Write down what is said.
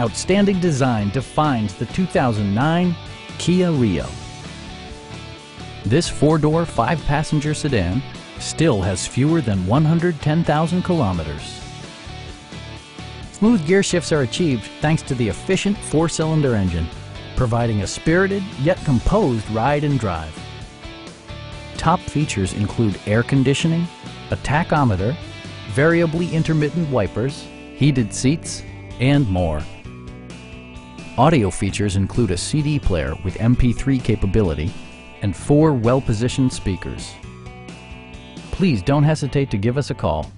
Outstanding design defines the 2009 Kia Rio. This four-door, five-passenger sedan still has fewer than 110,000 kilometers. Smooth gear shifts are achieved thanks to the efficient four-cylinder engine, providing a spirited yet composed ride and drive. Top features include air conditioning, a tachometer, variably intermittent wipers, heated seats, and more. Audio features include a CD player with MP3 capability and four well-positioned speakers. Please don't hesitate to give us a call.